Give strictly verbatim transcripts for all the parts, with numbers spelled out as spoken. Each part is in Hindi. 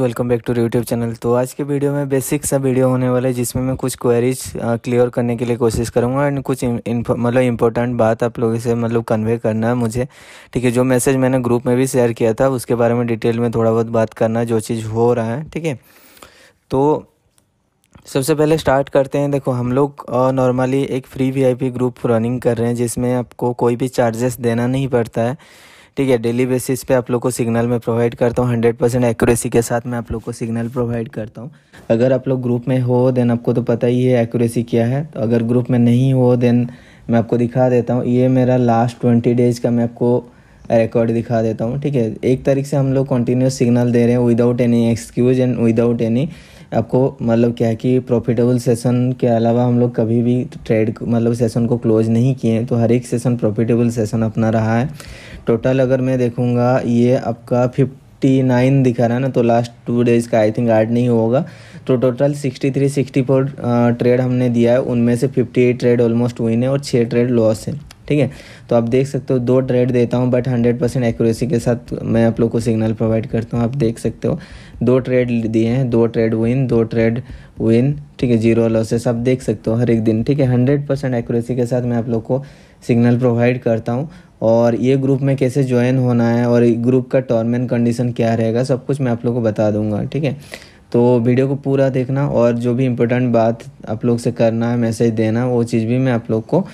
Welcome back to YouTube channel. तो आज के वीडियो में बेसिक सा वीडियो होने वाला है जिसमें मैं कुछ क्वेरीज क्लियर करने के लिए कोशिश करूंगा एंड कुछ मतलब इंपॉर्टेंट बात आप लोगों से मतलब कन्वे करना है मुझे, ठीक है। जो मैसेज मैंने ग्रुप में भी शेयर किया था उसके बारे में डिटेल में थोड़ा बहुत बात करना जो चीज़ हो रहा है, ठीक है। तो सबसे पहले स्टार्ट करते हैं। देखो, हम लोग नॉर्मली एक free V I P group running कर रहे हैं जिसमें आपको कोई भी चार्जेस देना नहीं पड़ता है, ठीक है। डेली बेसिस पे आप लोग को सिग्नल में प्रोवाइड करता हूँ, हंड्रेड परसेंट एक्यूरेसी के साथ मैं आप लोग को सिग्नल प्रोवाइड करता हूँ। अगर आप लोग ग्रुप में हो देन आपको तो पता ही है एक्यूरेसी क्या है। तो अगर ग्रुप में नहीं हो देन मैं आपको दिखा देता हूँ। ये मेरा लास्ट ट्वेंटी डेज का मैं आपको रिकॉर्ड दिखा देता हूँ, ठीक है। एक तरीके से हम लोग कंटिन्यूस सिग्नल दे रहे हैं without any excuse and without any आपको मतलब क्या है कि प्रॉफिटेबल सेशन के अलावा हम लोग कभी भी ट्रेड मतलब सेशन को क्लोज नहीं किए हैं। तो हर एक सेशन प्रॉफिटेबल सेशन अपना रहा है। टोटल अगर मैं देखूंगा ये आपका फिफ्टी नाइन दिखा रहा है ना, तो लास्ट टू डेज़ का आई थिंक ऐड नहीं होगा। तो total sixty three sixty four trade हमने दिया है, उनमें से fifty eight trade almost win है और छः ट्रेड लॉस है, ठीक है। तो आप देख सकते हो, दो ट्रेड देता हूँ बट हंड्रेड परसेंट एक्यूरेसी के साथ मैं आप लोग को सिग्नल प्रोवाइड करता हूँ। आप देख सकते हो दो ट्रेड दिए हैं, दो ट्रेड विन दो ट्रेड विन ठीक है, जीरो लॉसेस आप देख सकते हो हर एक दिन, ठीक है। हंड्रेड परसेंट एक्यूरेसी के साथ मैं आप लोग को सिग्नल प्रोवाइड करता हूँ। और ये ग्रुप में कैसे ज्वाइन होना है और ग्रुप का टर्म एंड कंडीशन क्या रहेगा सब कुछ मैं आप लोग को बता दूंगा, ठीक है। तो वीडियो को पूरा देखना और जो भी इम्पोर्टेंट बात आप लोग से करना है मैसेज देना वो चीज़ भी मैं आप लोग को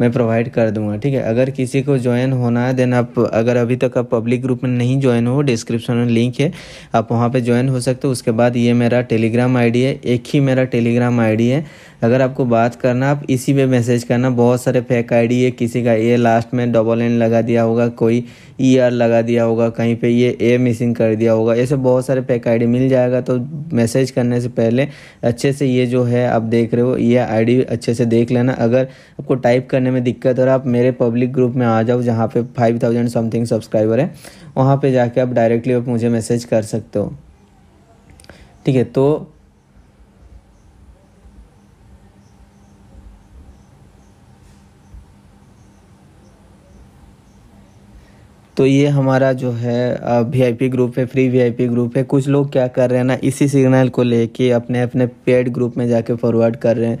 मैं प्रोवाइड कर दूंगा, ठीक है। अगर किसी को ज्वाइन होना है देन आप अगर अभी तक आप पब्लिक ग्रुप में नहीं ज्वाइन हो डिस्क्रिप्शन में लिंक है, आप वहां पे ज्वाइन हो सकते हो। उसके बाद ये मेरा टेलीग्राम आईडी है, एक ही मेरा टेलीग्राम आईडी है। अगर आपको बात करना आप इसी पे मैसेज करना। बहुत सारे फेक आईडी है, किसी का ये लास्ट में डबल एन लगा दिया होगा, कोई ई आर लगा दिया होगा, कहीं पे ये ए मिसिंग कर दिया होगा, ऐसे बहुत सारे फेक आईडी मिल जाएगा। तो मैसेज करने से पहले अच्छे से ये जो है आप देख रहे हो ये आईडी अच्छे से देख लेना। अगर आपको टाइप करने में दिक्कत हो रहा है आप मेरे पब्लिक ग्रुप में आ जाओ जहाँ पे फाइव थाउजेंड समथिंग सब्सक्राइबर है, वहाँ पे जाके आप डायरेक्टली आप मुझे मैसेज कर सकते हो, ठीक है। तो तो ये हमारा जो है वी आई पी ग्रुप है, free V I P group है। कुछ लोग क्या कर रहे हैं ना, इसी सिग्नल को लेके अपने अपने पेड ग्रुप में जाके फॉरवर्ड कर रहे हैं।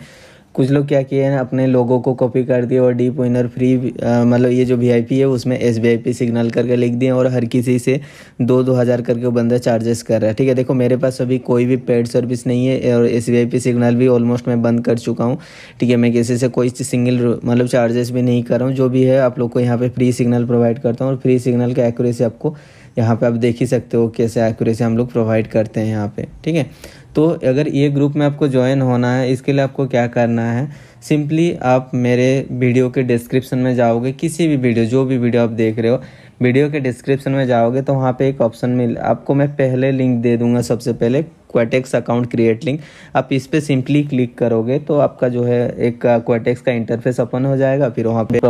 कुछ लोग क्या किए हैं अपने लोगों को कॉपी कर दिए और डीप विनर फ्री मतलब ये जो वी आई पी है उसमें S V I P signal करके लिख दिए और हर किसी से दो दो हज़ार करके बंदा चार्जेस कर रहा है, ठीक है। देखो मेरे पास अभी कोई भी पेड सर्विस नहीं है और S V I P signal भी ऑलमोस्ट मैं बंद कर चुका हूँ, ठीक है। मैं किसी से कोई सिंगल मतलब चार्जेस भी नहीं कर रहा हूँ। जो भी है आप लोग को यहाँ पर फ्री सिग्नल प्रोवाइड करता हूँ और फ्री सिग्नल का एक्यूरेसी आपको यहाँ पे आप देख ही सकते हो कैसे एक्यूरेसी हम लोग प्रोवाइड करते हैं यहाँ पे, ठीक है। तो अगर ये ग्रुप में आपको ज्वाइन होना है इसके लिए आपको क्या करना है, सिंपली आप मेरे वीडियो के डिस्क्रिप्शन में जाओगे, किसी भी वीडियो जो भी वीडियो आप देख रहे हो वीडियो के डिस्क्रिप्शन में जाओगे तो वहाँ पे एक ऑप्शन मिल आपको मैं पहले लिंक दे दूंगा, सबसे पहले क्वेटेक्स अकाउंट क्रिएट लिंक। आप इस पर सिंपली क्लिक करोगे तो आपका जो है एक क्वेटेक्स का इंटरफेस ओपन हो जाएगा। फिर वहाँ पे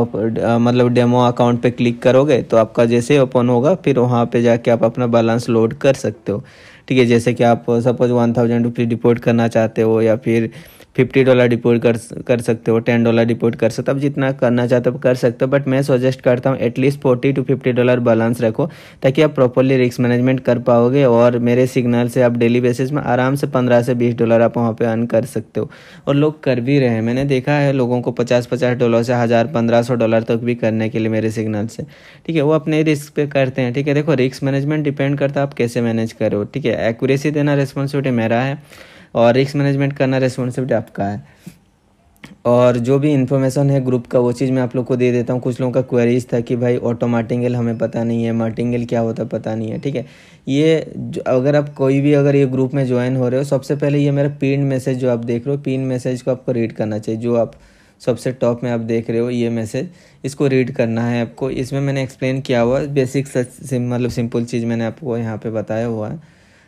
मतलब डेमो अकाउंट पे क्लिक करोगे तो आपका जैसे ओपन होगा फिर वहाँ पे जाके आप अपना बैलेंस लोड कर सकते हो, ठीक है। जैसे कि आप suppose one thousand rupees deport करना चाहते हो या फिर फिफ्टी डॉलर डिपोर्ट कर कर सकते हो, टेन डॉलर डिपोर्ट कर सकते हो, आप जितना करना चाहते हो कर सकते हो। बट मैं सजेस्ट करता हूँ at least forty to fifty dollar balance रखो ताकि आप प्रॉपर्ली रिस्क मैनेजमेंट कर पाओगे और मेरे सिग्नल से आप डेली बेसिस में आराम से पंद्रह से बीस डॉलर आप वहाँ पे अर्न कर सकते हो। और लोग कर भी रहे हैं, मैंने देखा है लोगों को पचास पचास डॉलर से हज़ार पंद्रह सौ डॉलर तक भी करने के लिए मेरे सिग्नल से, ठीक है। वो अपने रिस्क पे करते हैं, ठीक है। देखो रिस्क मैनेजमेंट डिपेंड करता है आप कैसे मैनेज करो, ठीक है। एक्यूरेसी देना रिस्पॉन्सिबिलिटी मेरा है और रिस्क मैनेजमेंट करना रेस्पॉन्सिबिलिटी आपका है। और जो भी इन्फॉर्मेशन है ग्रुप का वो चीज़ मैं आप लोग को दे देता हूँ। कुछ लोगों का क्वेरीज था कि भाई ऑटो मार्टिंगल हमें पता नहीं है, मार्टिंगल क्या होता पता नहीं है, ठीक है। ये अगर आप कोई भी अगर ये ग्रुप में ज्वाइन हो रहे हो सबसे पहले ये मेरा पिन मैसेज जो आप देख रहे हो पिन मैसेज को आपको रीड करना चाहिए। जो आप सबसे टॉप में आप देख रहे हो ये मैसेज इसको रीड करना है आपको। इसमें मैंने एक्सप्लेन किया हुआ बेसिक मतलब सिंपल चीज़ मैंने आपको यहाँ पर बताया हुआ है,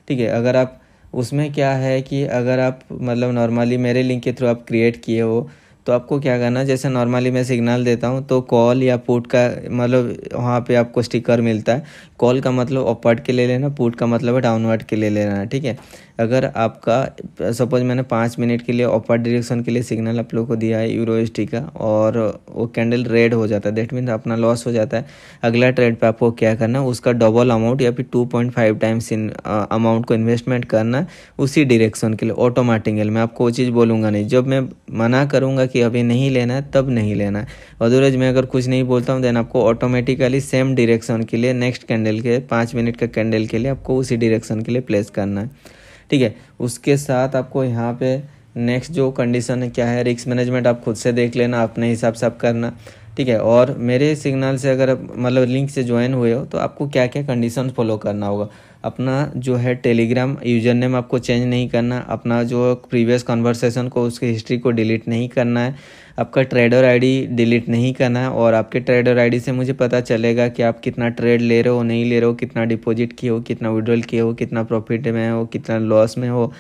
ठीक है। अगर आप उसमें क्या है कि अगर आप मतलब नॉर्मली मेरे लिंक के थ्रू आप क्रिएट किए हो तो आपको क्या करना, जैसे नॉर्मली मैं सिग्नल देता हूँ तो कॉल या पुट का मतलब वहाँ पे आपको स्टिकर मिलता है। कॉल का मतलब अपवर्ड के ले लेना, पुट का मतलब है डाउनवर्ड के ले लेना। ठीक है, अगर आपका सपोज मैंने पाँच मिनट के लिए अपवर्ड डायरेक्शन के लिए सिग्नल आप लोगों को दिया है यूरो एसटी का और वो कैंडल रेड हो जाता है, दैट मीन्स अपना लॉस हो जाता है। अगला ट्रेड पे आपको क्या करना है, उसका डबल अमाउंट या फिर two point five times in amount को इन्वेस्टमेंट करना उसी डायरेक्शन के लिए ऑटो मार्टिंगल। मैं आपको वो चीज़ बोलूँगा नहीं, जब मैं मना करूँगा कि अभी नहीं लेना है तब नहीं लेना है। अदरवाइज मैं अगर कुछ नहीं बोलता हूँ देन आपको ऑटोमेटिकली सेम डायरेक्शन के लिए नेक्स्ट कैंडल के पाँच मिनट का कैंडल के लिए आपको उसी डायरेक्शन के लिए प्लेस करना है। ठीक है, उसके साथ आपको यहाँ पे नेक्स्ट जो कंडीशन है क्या है, रिस्क मैनेजमेंट आप खुद से देख लेना, अपने हिसाब से आप करना। ठीक है, और मेरे सिग्नल से अगर मतलब लिंक से ज्वाइन हुए हो तो आपको क्या क्या कंडीशन फॉलो करना होगा। अपना जो है टेलीग्राम यूजर नेम आपको चेंज नहीं करना, अपना जो प्रीवियस कन्वर्सेशन को उसकी हिस्ट्री को डिलीट नहीं करना है, आपका ट्रेडर आईडी डिलीट नहीं करना है। और आपके ट्रेडर आईडी से मुझे पता चलेगा कि आप कितना ट्रेड ले रहे हो, नहीं ले रहे हो, कितना डिपॉजिट किए हो, कितना विड्रॉल किए हो, कितना प्रॉफिट में हो, कितना लॉस में हो,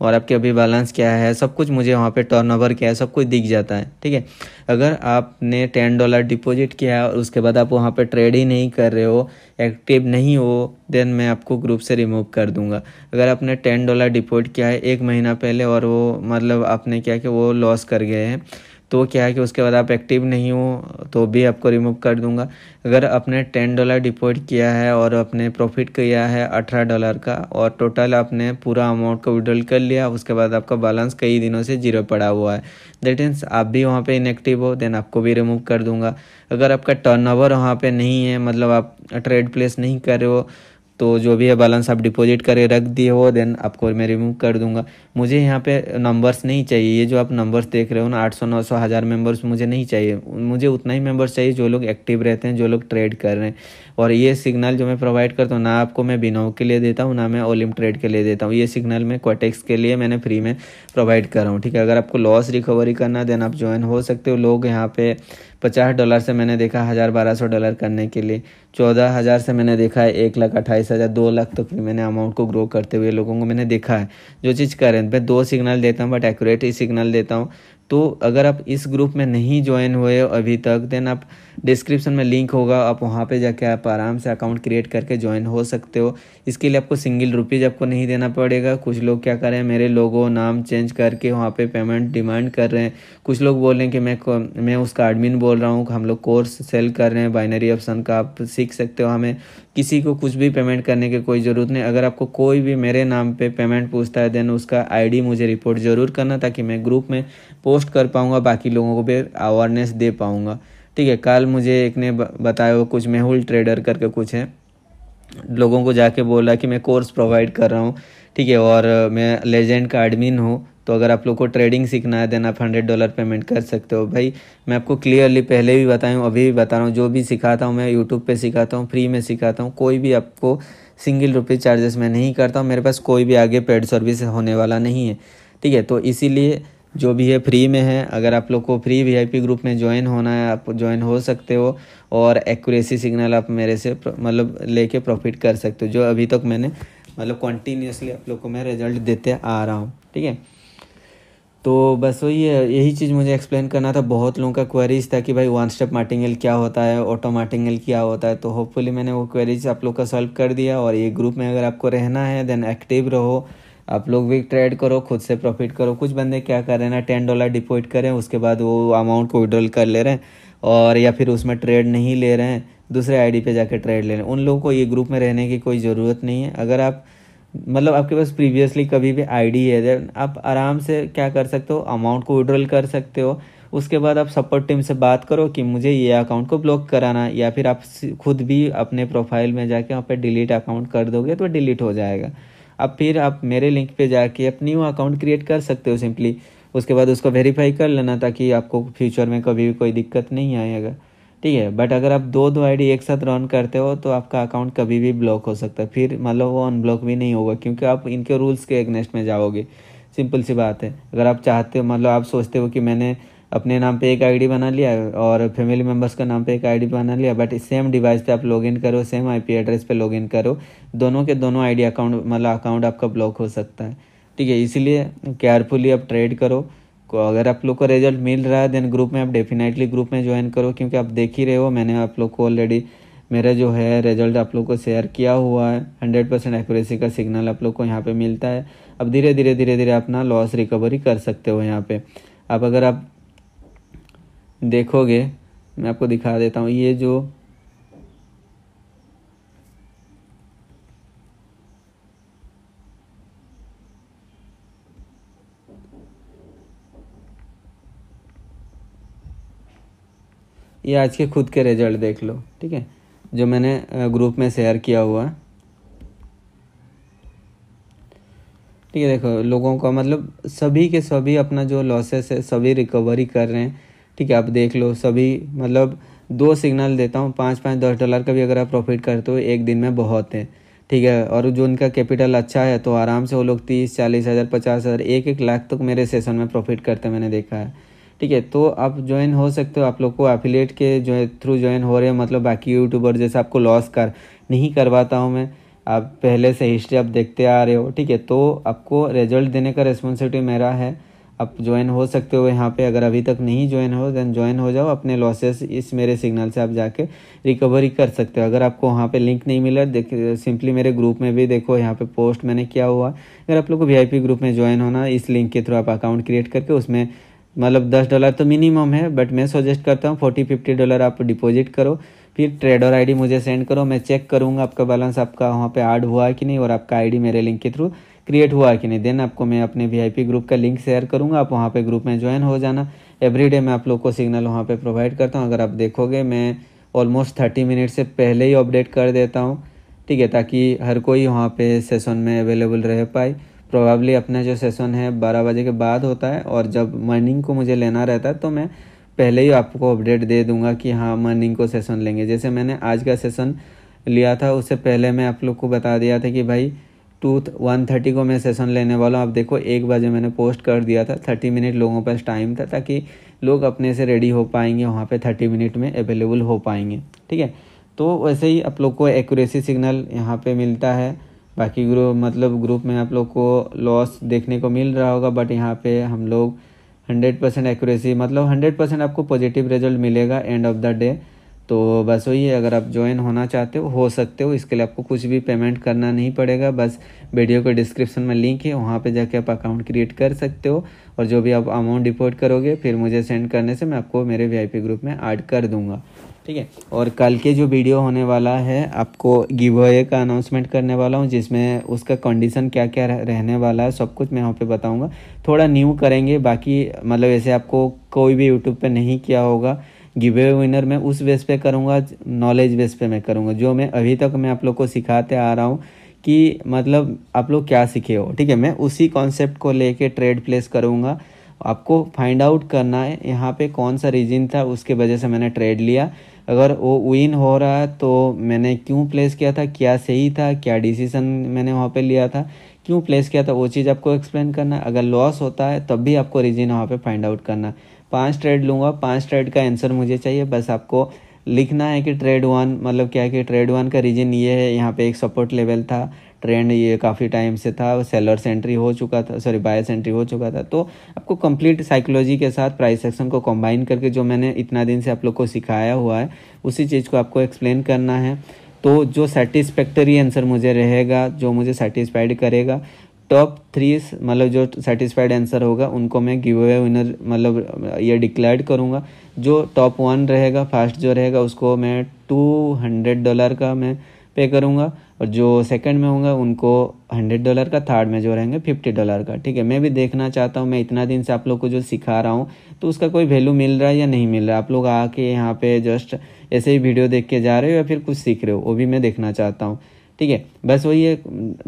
और आपके अभी बैलेंस क्या है, सब कुछ मुझे वहाँ पे टर्नओवर क्या है सब कुछ दिख जाता है। ठीक है, अगर आपने टेन डॉलर डिपॉजिट किया है और उसके बाद आप वहाँ पे ट्रेड ही नहीं कर रहे हो, एक्टिव नहीं हो, देन मैं आपको ग्रुप से रिमूव कर दूंगा। अगर आपने टेन डॉलर डिपॉजिट किया है एक महीना पहले और वो मतलब आपने क्या कि वो लॉस कर गए हैं, तो क्या है कि उसके बाद आप एक्टिव नहीं हो तो भी आपको रिमूव कर दूंगा। अगर आपने टेन डॉलर डिपॉजिट किया है और आपने प्रॉफिट किया है अठारह डॉलर का और टोटल आपने पूरा अमाउंट का विड्रॉल कर लिया, उसके बाद आपका बैलेंस कई दिनों से जीरो पड़ा हुआ है, दैट मीन्स आप भी वहाँ पे इनएक्टिव हो, देन आपको भी रिमूव कर दूंगा। अगर आपका टर्नओवर वहाँ पर नहीं है, मतलब आप ट्रेड प्लेस नहीं कर रहे हो, तो जो भी है बैलेंस आप डिपॉजिट करे रख दिए हो, देन आपको मैं रिमूव कर दूंगा। मुझे यहाँ पे नंबर्स नहीं चाहिए, ये जो आप नंबर्स देख रहे हो ना आठ सौ नौ सौ हज़ार मेंबर्स मुझे नहीं चाहिए। मुझे उतना ही मेंबर्स चाहिए जो लोग एक्टिव रहते हैं, जो लोग ट्रेड कर रहे हैं। और ये सिग्नल जो मैं प्रोवाइड करता हूँ ना आपको मैं बिनाओ के लिए देता हूँ, ना मैं ओलिम ट्रेड के लिए देता हूँ। ये सिग्नल मैं क्वाटेक्स के लिए मैंने फ्री में प्रोवाइड कर रहा हूँ। ठीक है, अगर आपको लॉस रिकवरी करना देन आप ज्वाइन हो सकते हो। लोग यहाँ पे पचास डॉलर से मैंने देखा हज़ार बारह सौ डॉलर करने के लिए, चौदह हज़ार से मैंने देखा है एक लाख अट्ठाईस हज़ार, दो लाख तक भी मैंने अमाउंट को ग्रो करते हुए लोगों को मैंने देखा है। जो चीज़ कर रहे हैं, मैं दो सिग्नल देता हूँ बट एक्यूरेट ही सिग्नल देता हूँ। तो अगर आप इस ग्रुप में नहीं ज्वाइन हुए अभी तक देन आप डिस्क्रिप्शन में लिंक होगा, आप वहाँ पे जाके आप आराम से अकाउंट क्रिएट करके ज्वाइन हो सकते हो। इसके लिए आपको सिंगल रुपीज़ आपको नहीं देना पड़ेगा। कुछ लोग क्या कर रहे हैं, मेरे लोगों नाम चेंज करके वहाँ पे पेमेंट डिमांड कर रहे हैं। कुछ लोग बोल रहे हैं कि मैं मैं उसका एडमिन बोल रहा हूँ, हम लोग कोर्स सेल कर रहे हैं बाइनरी ऑप्शन का, आप सीख सकते हो। हमें किसी को कुछ भी पेमेंट करने की कोई ज़रूरत नहीं। अगर आपको कोई भी मेरे नाम पे पेमेंट पूछता है देन उसका आईडी मुझे रिपोर्ट ज़रूर करना, ताकि मैं ग्रुप में पोस्ट कर पाऊँगा, बाकी लोगों को भी अवेयरनेस दे पाऊँगा। ठीक है, कल मुझे एक ने बताया वो कुछ मेहुल ट्रेडर करके कुछ है, लोगों को जाके बोला कि मैं कोर्स प्रोवाइड कर रहा हूँ। ठीक है, और मैं लेजेंड का एडमिन हूँ, तो अगर आप लोग को ट्रेडिंग सीखना है देन आप हंड्रेड डॉलर पेमेंट कर सकते हो। भाई मैं आपको क्लियरली पहले भी बताया हूँ, अभी भी बता रहा हूँ, जो भी सिखाता हूँ मैं यूट्यूब पे सिखाता हूँ, फ्री में सिखाता हूँ। कोई भी आपको सिंगल रुपीज़ चार्जेस मैं नहीं करता हूँ, मेरे पास कोई भी आगे पेड सर्विस होने वाला नहीं है। ठीक है, तो इसीलिए जो भी है फ्री में है। अगर आप लोग को फ्री वीआईपी ग्रुप में ज्वाइन होना है आप ज्वाइन हो सकते हो, और एक्यूरेसी सिग्नल आप मेरे से मतलब लेके प्रॉफिट कर सकते हो, जो अभी तक मैंने मतलब कॉन्टीन्यूसली आप लोग को मैं रिजल्ट देते आ रहा हूँ। ठीक है, तो बस वही है, यही चीज़ मुझे एक्सप्लेन करना था। बहुत लोगों का क्वेरीज था कि भाई वन स्टेप मार्टिंगेल क्या होता है, ऑटो मार्टिंगेल क्या होता है, तो होपफुली मैंने वो क्वेरीज आप लोग का सॉल्व कर दिया। और ये ग्रुप में अगर आपको रहना है देन एक्टिव रहो, आप लोग भी ट्रेड करो, खुद से प्रॉफिट करो। कुछ बंदे क्या कर रहे हैं ना, टेन डॉलर डिपॉजिट करें उसके बाद वो अमाउंट को विड्रॉल कर ले रहे हैं, और या फिर उसमें ट्रेड नहीं ले रहे हैं, दूसरे आईडी पे जाकर ट्रेड ले रहे हैं। उन लोगों को ये ग्रुप में रहने की कोई ज़रूरत नहीं है। अगर आप मतलब आपके पास प्रीवियसली कभी भी आईडी है देन आप आराम से क्या कर सकते हो, अमाउंट को विड्रॉल कर सकते हो। उसके बाद आप सपोर्ट टीम से बात करो कि मुझे ये अकाउंट को ब्लॉक कराना, या फिर आप खुद भी अपने प्रोफाइल में जाके वहाँ पर डिलीट अकाउंट कर दोगे तो डिलीट हो जाएगा। अब फिर आप मेरे लिंक पे जाके अपनी न्यू अकाउंट क्रिएट कर सकते हो सिंपली, उसके बाद उसको वेरीफाई कर लेना ताकि आपको फ्यूचर में कभी भी कोई दिक्कत नहीं आएगा। ठीक है, बट अगर आप दो दो आईडी एक साथ रन करते हो तो आपका अकाउंट कभी भी ब्लॉक हो सकता है, फिर मतलब वो अनब्लॉक भी नहीं होगा, क्योंकि आप इनके रूल्स के अगेंस्ट में जाओगे। सिंपल सी बात है, अगर आप चाहते हो मतलब आप सोचते हो कि मैंने अपने नाम पे एक आईडी बना लिया और फैमिली मेम्बर्स का नाम पे एक आईडी बना लिया, बट सेम डिवाइस पे आप लॉगिन करो, सेम आईपी एड्रेस पे लॉगिन करो, दोनों के दोनों आईडी अकाउंट मतलब अकाउंट आपका ब्लॉक हो सकता है। ठीक है, इसीलिए केयरफुली आप ट्रेड करो, को अगर आप लोग को रिजल्ट मिल रहा है देन ग्रुप में आप डेफिनेटली ग्रुप में ज्वाइन करो, क्योंकि आप देख ही रहे हो मैंने आप लोग को ऑलरेडी मेरा जो है रिजल्ट आप लोग को शेयर किया हुआ है। हंड्रेड परसेंट एक्यूरेसी का सिग्नल आप लोग को यहाँ पे मिलता है। अब धीरे धीरे धीरे धीरे अपना लॉस रिकवरी कर सकते हो। यहाँ पे आप अगर आप देखोगे मैं आपको दिखा देता हूँ, ये जो ये आज के खुद के रिजल्ट देख लो, ठीक है, जो मैंने ग्रुप में शेयर किया हुआ है। ठीक है, देखो लोगों का मतलब सभी के सभी अपना जो लॉसेस है सभी रिकवरी कर रहे हैं। ठीक है, आप देख लो सभी, मतलब दो सिग्नल देता हूँ, पाँच पाँच दस डॉलर का भी अगर आप प्रॉफिट करते हो एक दिन में बहुत है। ठीक है, और जो उनका कैपिटल अच्छा है तो आराम से वो लोग तीस चालीस हज़ार पचास हज़ार एक एक लाख तक तो मेरे सेशन में प्रॉफिट करते मैंने देखा है। ठीक है, तो आप ज्वाइन हो सकते हो। आप लोग को एफिलिएट के जो है थ्रू ज्वाइन हो रहे हो, मतलब बाकी यूट्यूबर जैसे आपको लॉस कर नहीं करवाता हूँ मैं, आप पहले से हिस्ट्री आप देखते आ रहे हो। ठीक है, तो आपको रिजल्ट देने का रिस्पॉन्सिबिलिटी मेरा है। आप ज्वाइन हो सकते हो यहाँ पे, अगर अभी तक नहीं ज्वाइन हो देन ज्वाइन हो जाओ, अपने लॉसेस इस मेरे सिग्नल से आप जाके रिकवरी कर सकते हो। अगर आपको वहाँ पे लिंक नहीं मिला, देख सिंपली मेरे ग्रुप में भी देखो, यहाँ पे पोस्ट मैंने किया हुआ। अगर आप लोग को वीआईपी ग्रुप में ज्वाइन होना, इस लिंक के थ्रू आप अकाउंट क्रिएट करके उसमें मतलब दस डॉलर तो मिनिमम है, बट मैं सजेस्ट करता हूँ फोर्टी फिफ्टी डॉलर आप डिपॉजिट करो, फिर ट्रेडर आईडी मुझे सेंड करो, मैं चेक करूँगा आपका बैलेंस आपका वहाँ पे ऐड हुआ है कि नहीं और आपका आईडी मेरे लिंक के थ्रू क्रिएट हुआ है कि नहीं। देन आपको मैं अपने वीआईपी ग्रुप का लिंक शेयर करूँगा, आप वहाँ पे ग्रुप में ज्वाइन हो जाना। एवरीडे मैं आप लोग को सिग्नल वहाँ पे प्रोवाइड करता हूँ। अगर आप देखोगे मैं ऑलमोस्ट थर्टी मिनट से पहले ही अपडेट कर देता हूँ। ठीक है, ताकि हर कोई वहाँ पे सेशन में अवेलेबल रह पाए। प्रोबेबली अपना जो सेशन है बारह बजे के बाद होता है, और जब मॉर्निंग को मुझे लेना रहता है तो मैं पहले ही आपको अपडेट दे दूंगा कि हाँ मॉर्निंग को सेशन लेंगे। जैसे मैंने आज का सेशन लिया था, उससे पहले मैं आप लोग को बता दिया था कि भाई टू वन थर्टी को मैं सेशन लेने वाला हूँ। आप देखो एक बजे मैंने पोस्ट कर दिया था, थर्टी मिनट लोगों पास टाइम था ताकि लोग अपने से रेडी हो पाएंगे, वहाँ पे थर्टी मिनट में अवेलेबल हो पाएंगे। ठीक है, तो वैसे ही आप लोग को एक्यूरेसी सिग्नल यहाँ पे मिलता है। बाकी ग्रुप मतलब ग्रुप में आप लोग को लॉस देखने को मिल रहा होगा, बट यहाँ पे हम लोग हंड्रेड परसेंट एक्यूरेसी मतलब हंड्रेड परसेंट आपको पॉजिटिव रिजल्ट मिलेगा एंड ऑफ द डे। तो बस वही है, अगर आप ज्वाइन होना चाहते हो हो सकते हो। इसके लिए आपको कुछ भी पेमेंट करना नहीं पड़ेगा, बस वीडियो के डिस्क्रिप्शन में लिंक है, वहाँ पे जाके आप अकाउंट क्रिएट कर सकते हो, और जो भी आप अमाउंट डिपॉजिट करोगे फिर मुझे सेंड करने से मैं आपको मेरे वीआईपी ग्रुप में ऐड कर दूंगा। ठीक है, और कल के जो वीडियो होने वाला है आपको गिव अवे का अनाउंसमेंट करने वाला हूँ, जिसमें उसका कंडीशन क्या क्या रहने वाला है सब कुछ मैं वहाँ पे बताऊँगा। थोड़ा न्यू करेंगे, बाकी मतलब ऐसे आपको कोई भी यूट्यूब पे नहीं किया होगा गिव अवे विनर, मैं उस बेस पे करूँगा, नॉलेज बेस पे मैं करूँगा, जो मैं अभी तक मैं आप लोग को सिखाते आ रहा हूँ कि मतलब आप लोग क्या सीखे हो। ठीक है, मैं उसी कॉन्सेप्ट को लेके ट्रेड प्लेस करूँगा। आपको फाइंड आउट करना है यहाँ पे कौन सा रीजन था उसके वजह से मैंने ट्रेड लिया, अगर वो विन हो रहा है तो मैंने क्यों प्लेस किया था, क्या सही था, क्या डिसीजन मैंने वहाँ पे लिया था, क्यों प्लेस किया था, वो चीज़ आपको एक्सप्लेन करना है। अगर लॉस होता है तब भी आपको रीजन वहाँ पे फाइंड आउट करना है। पाँच ट्रेड लूँगा, पाँच ट्रेड का आंसर मुझे चाहिए, बस आपको लिखना है कि ट्रेड वन मतलब क्या है कि ट्रेड वन का रीजन ये है, यहाँ पे एक सपोर्ट लेवल था, ट्रेंड ये काफ़ी टाइम से था, सेलर्स एंट्री हो चुका था, सॉरी बायर्स एंट्री हो चुका था। तो आपको कंप्लीट साइकोलॉजी के साथ प्राइस एक्शन को कंबाइन करके जो मैंने इतना दिन से आप लोग को सिखाया हुआ है उसी चीज़ को आपको एक्सप्लेन करना है। तो जो सेटिस्फैक्टरी आंसर मुझे रहेगा, जो मुझे सेटिस्फाइड करेगा, टॉप थ्री मतलब जो सेटिस्फाइड आंसर होगा उनको मैं गिव अवे विनर मतलब ये डिक्लेयर करूँगा। जो टॉप वन रहेगा, फर्स्ट जो रहेगा उसको मैं टू हंड्रेड डॉलर का मैं पे करूँगा, और जो सेकंड में होंगे उनको हंड्रेड डॉलर का, थर्ड में जो रहेंगे फिफ्टी डॉलर का। ठीक है, मैं भी देखना चाहता हूँ मैं इतना दिन से आप लोग को जो सिखा रहा हूँ तो उसका कोई वैल्यू मिल रहा है या नहीं मिल रहा। आप लोग आके यहाँ पे जस्ट ऐसे ही वीडियो देख के जा रहे हो या फिर कुछ सीख रहे हो, वो भी मैं देखना चाहता हूँ। ठीक है, बस वही है,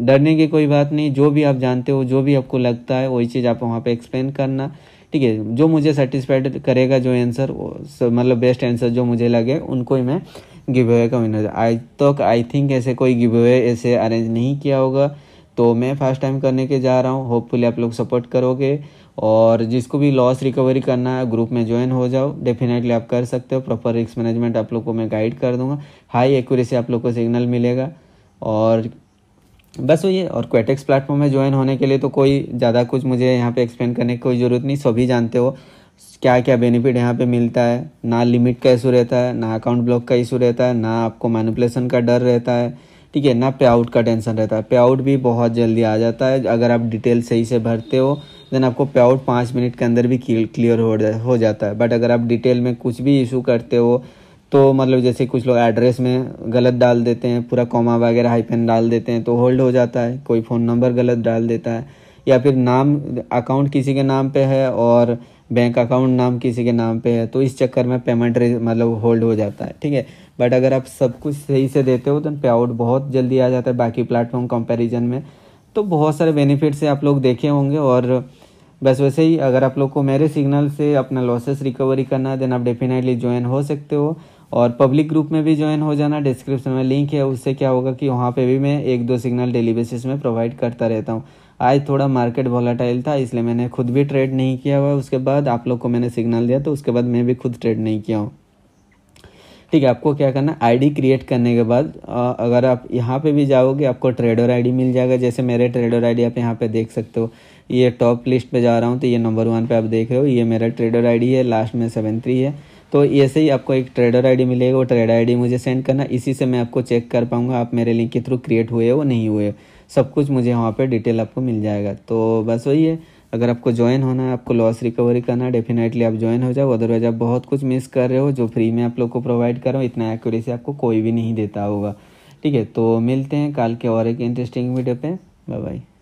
डरने की कोई बात नहीं, जो भी आप जानते हो, जो भी आपको लगता है वही चीज़ आप वहाँ पर एक्सप्लेन करना। ठीक है, जो मुझे सेटिस्फाइड करेगा जो आंसर मतलब बेस्ट आंसर जो मुझे लगे उनको ही मैं गिव अवे का विनर। आज तक आई थिंक ऐसे कोई गिव अवे ऐसे अरेंज नहीं किया होगा, तो मैं फर्स्ट टाइम करने के जा रहा हूँ। होपफुली आप लोग सपोर्ट करोगे, और जिसको भी लॉस रिकवरी करना है ग्रुप में ज्वाइन हो जाओ, डेफिनेटली आप कर सकते हो। प्रॉपर रिस्क मैनेजमेंट आप लोग को मैं गाइड कर दूंगा, हाई एक्यूरेसी आप लोग को सिग्नल मिलेगा, और बस वही है। और क्वेटेक्स प्लेटफॉर्म में ज्वाइन होने के लिए तो कोई ज़्यादा कुछ मुझे यहाँ पे एक्सप्लेन करने की कोई ज़रूरत नहीं, सभी जानते हो क्या क्या बेनिफिट यहाँ पे मिलता है। ना लिमिट का इशू रहता है, ना अकाउंट ब्लॉक का इशू रहता है, ना आपको मैनिपुलेशन का डर रहता है, ठीक है, ना पे आउट का टेंशन रहता है। पे आउट भी बहुत जल्दी आ जाता है अगर आप डिटेल सही से भरते हो, देन आपको पे आउट पाँच मिनट के अंदर भी क्लियर हो जाता है। बट अगर आप डिटेल में कुछ भी इशू करते हो तो मतलब जैसे कुछ लोग एड्रेस में गलत डाल देते हैं, पूरा कॉमा वगैरह हाइफन डाल देते हैं तो होल्ड हो जाता है, कोई फ़ोन नंबर गलत डाल देता है, या फिर नाम अकाउंट किसी के नाम पे है और बैंक अकाउंट नाम किसी के नाम पे है, तो इस चक्कर में पेमेंट मतलब होल्ड हो जाता है, ठीक है। बट अगर आप सब कुछ सही से देते हो तो पे आउट बहुत जल्दी आ जाता है बाकी प्लेटफॉर्म कंपेरिजन में। तो बहुत सारे बेनिफिट्स आप लोग देखे होंगे। और बस वैसे ही अगर आप लोग को मेरे सिग्नल से अपना लॉसेस रिकवरी करना है देन आप डेफिनेटली ज्वाइन हो सकते हो। और पब्लिक ग्रुप में भी ज्वाइन हो जाना, डिस्क्रिप्शन में लिंक है, उससे क्या होगा कि वहाँ पे भी मैं एक दो सिग्नल डेली बेसिस में प्रोवाइड करता रहता हूँ। आज थोड़ा मार्केट वोलेटाइल था इसलिए मैंने खुद भी ट्रेड नहीं किया हुआ, उसके बाद आप लोग को मैंने सिग्नल दिया तो उसके बाद मैं भी खुद ट्रेड नहीं किया हूँ, ठीक है। आपको क्या करना, आईडी क्रिएट करने के बाद अगर आप यहाँ पे भी जाओगे आपको ट्रेडर आईडी मिल जाएगा। जैसे मेरे ट्रेडर आईडी आप यहाँ पे देख सकते हो, ये टॉप लिस्ट पे जा रहा हूँ तो ये नंबर वन पे आप देख रहे हो, ये मेरा ट्रेडर आईडी है, लास्ट में सेवन थ्री है। तो ऐसे ही आपको एक ट्रेडर आईडी मिलेगा, वो ट्रेडर आईडी मुझे सेंड करना, इसी से मैं आपको चेक कर पाऊँगा आप मेरे लिंक के थ्रू क्रिएट हुए हो नहीं हुए, सब कुछ मुझे वहाँ पर डिटेल आपको मिल जाएगा। तो बस वही है, अगर आपको ज्वाइन होना है, आपको लॉस रिकवरी करना है, डेफिनेटली आप ज्वाइन हो जाओ। अदरवाइज आप बहुत कुछ मिस कर रहे हो जो फ्री में आप लोग को प्रोवाइड कर रहा हूँ, इतना एक्यूरेसी आपको कोई भी नहीं देता होगा, ठीक है। तो मिलते हैं कल के और एक इंटरेस्टिंग वीडियो पे, बाय बाय।